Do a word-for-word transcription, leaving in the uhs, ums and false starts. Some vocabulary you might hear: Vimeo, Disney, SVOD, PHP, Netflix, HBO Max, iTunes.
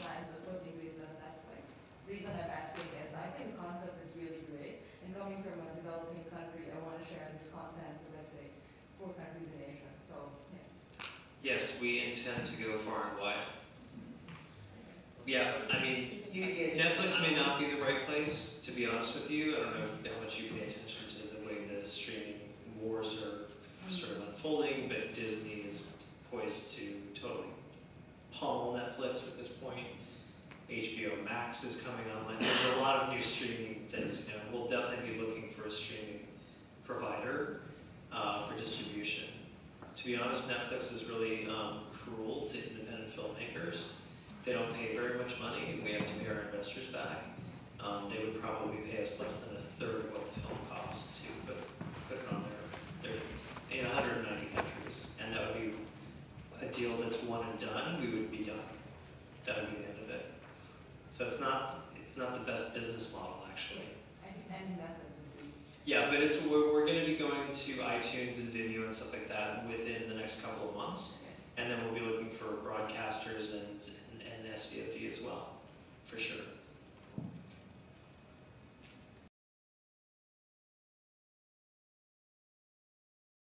clients are totally based on Netflix. The reason I'm asking is I think the concept is really great, and coming from a developing country, I want to share this content to, let's say, four countries in Asia. So, yeah. Yes, we intend to go far and wide. Yeah, I mean, yeah, yeah. Netflix may not be the right place, to be honest with you. I don't know if, how much you pay attention to the way the streaming wars are sort of unfolding, but Disney is poised to totally pummel Netflix at this point. H B O Max is coming online. There's a lot of new streaming things. You know, we'll definitely be looking for a streaming provider uh, for distribution. To be honest, Netflix is really um, cruel to independent filmmakers. They don't pay very much money, and we have to pay our investors back. Um, they would probably pay us less than a third of what the film costs to put, put it on their, their in one hundred ninety countries, and that would be a deal that's one and done. We would be done. That would be the end of it. So it's not it's not the best business model, actually. I think any method would be. Yeah, but it's we're, we're going to be going to iTunes and Vimeo and stuff like that within the next couple of months, okay. And then we'll be looking for broadcasters and. and S V O D as well, for sure.